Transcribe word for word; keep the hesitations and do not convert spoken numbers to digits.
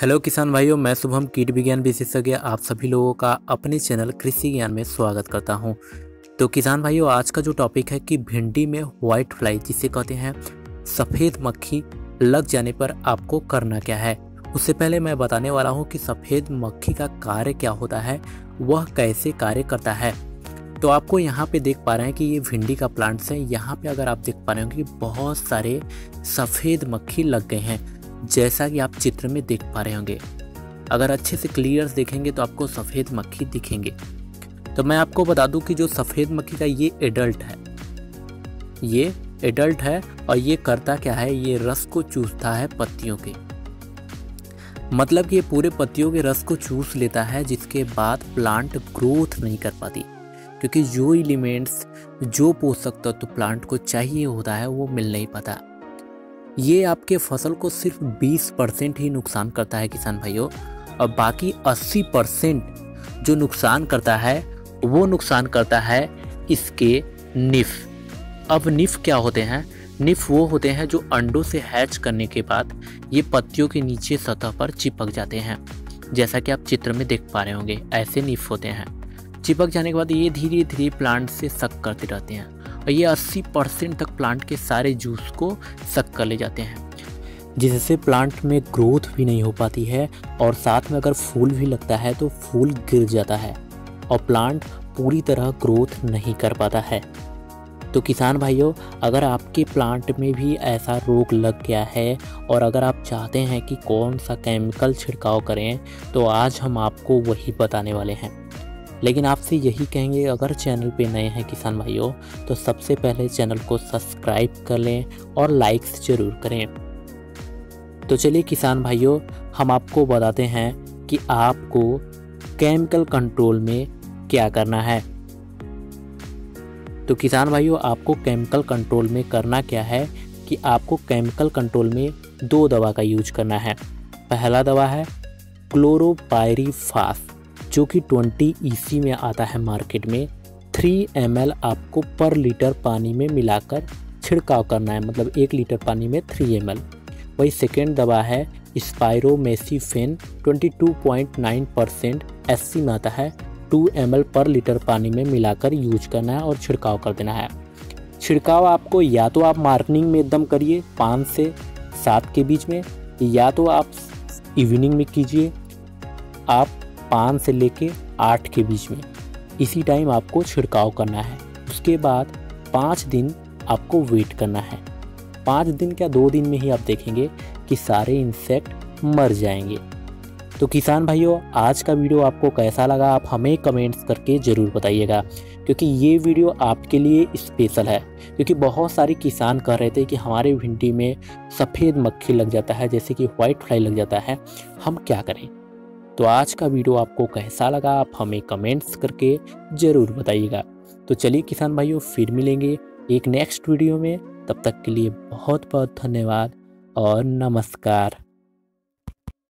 Hello किसान भाइयों, मैं शुभम कीट विज्ञान विशेषज्ञ आप सभी लोगों का अपने चैनल कृषि ज्ञान में स्वागत करता हूं। तो किसान भाइयों, आज का जो टॉपिक है कि भिंडी में व्हाइट फ्लाई जिसे कहते हैं सफ़ेद मक्खी लग जाने पर आपको करना क्या है। उससे पहले मैं बताने वाला हूं कि सफ़ेद मक्खी का कार्य क्या होता है, वह कैसे कार्य करता है। तो आपको यहाँ पे देख पा रहे हैं कि ये भिंडी का प्लांट्स है। यहाँ पे अगर आप देख पा रहे हो कि बहुत सारे सफ़ेद मक्खी लग गए हैं, जैसा कि आप चित्र में देख पा रहे होंगे। अगर अच्छे से क्लियर देखेंगे तो आपको सफ़ेद मक्खी दिखेंगे। तो मैं आपको बता दूं कि जो सफ़ेद मक्खी का ये एडल्ट है, ये एडल्ट है और ये करता क्या है, ये रस को चूसता है पत्तियों के, मतलब कि ये पूरे पत्तियों के रस को चूस लेता है, जिसके बाद प्लांट ग्रोथ नहीं कर पाती, क्योंकि जो एलिमेंट्स जो पोषक तत्व तो प्लांट को चाहिए होता है वो मिल नहीं पाता। ये आपके फसल को सिर्फ बीस परसेंट ही नुकसान करता है किसान भाइयों, और बाकी अस्सी परसेंट जो नुकसान करता है वो नुकसान करता है इसके निफ। अब निफ क्या होते हैं? निफ वो होते हैं जो अंडों से हैच करने के बाद ये पत्तियों के नीचे सतह पर चिपक जाते हैं, जैसा कि आप चित्र में देख पा रहे होंगे। ऐसे निफ होते हैं, चिपक जाने के बाद ये धीरे धीरे प्लांट से सक करते रहते हैं और ये अस्सी परसेंट तक प्लांट के सारे जूस को सक कर ले जाते हैं, जिससे प्लांट में ग्रोथ भी नहीं हो पाती है, और साथ में अगर फूल भी लगता है तो फूल गिर जाता है और प्लांट पूरी तरह ग्रोथ नहीं कर पाता है। तो किसान भाइयों, अगर आपके प्लांट में भी ऐसा रोग लग गया है और अगर आप चाहते हैं कि कौन सा केमिकल छिड़काव करें, तो आज हम आपको वही बताने वाले हैं। लेकिन आपसे यही कहेंगे, अगर चैनल पे नए हैं किसान भाइयों तो सबसे पहले चैनल को सब्सक्राइब कर लें और लाइक्स जरूर करें। तो चलिए किसान भाइयों, हम आपको बताते हैं कि आपको केमिकल कंट्रोल में क्या करना है। तो किसान भाइयों, आपको केमिकल कंट्रोल में करना क्या है कि आपको केमिकल कंट्रोल में दो दवा का यूज करना है। पहला दवा है क्लोरोपाइरीफॉस, जो कि बीस ई सी में आता है मार्केट में। तीन एम एल आपको पर लीटर पानी में मिलाकर छिड़काव करना है, मतलब एक लीटर पानी में तीन एम एल। वही सेकेंड दवा है स्पायरोमेसीफेन, बाईस पॉइंट नौ परसेंट एस सी में आता है। दो एम एल पर लीटर पानी में मिलाकर यूज करना है और छिड़काव कर देना है। छिड़काव आपको या तो आप मॉर्निंग में एकदम करिए पाँच से सात के बीच में, या तो आप इवनिंग में कीजिए आप पाँच से लेके आठ के बीच में, इसी टाइम आपको छिड़काव करना है। उसके बाद पाँच दिन आपको वेट करना है। पाँच दिन क्या दो दिन में ही आप देखेंगे कि सारे इंसेक्ट मर जाएंगे। तो किसान भाइयों, आज का वीडियो आपको कैसा लगा आप हमें कमेंट्स करके ज़रूर बताइएगा, क्योंकि ये वीडियो आपके लिए स्पेशल है। क्योंकि बहुत सारे किसान कह रहे थे कि हमारे भिंडी में सफ़ेद मक्खी लग जाता है, जैसे कि व्हाइट फ्लाई लग जाता है, हम क्या करें। तो आज का वीडियो आपको कैसा लगा आप हमें कमेंट्स करके ज़रूर बताइएगा। तो चलिए किसान भाइयों, फिर मिलेंगे एक नेक्स्ट वीडियो में। तब तक के लिए बहुत बहुत धन्यवाद और नमस्कार।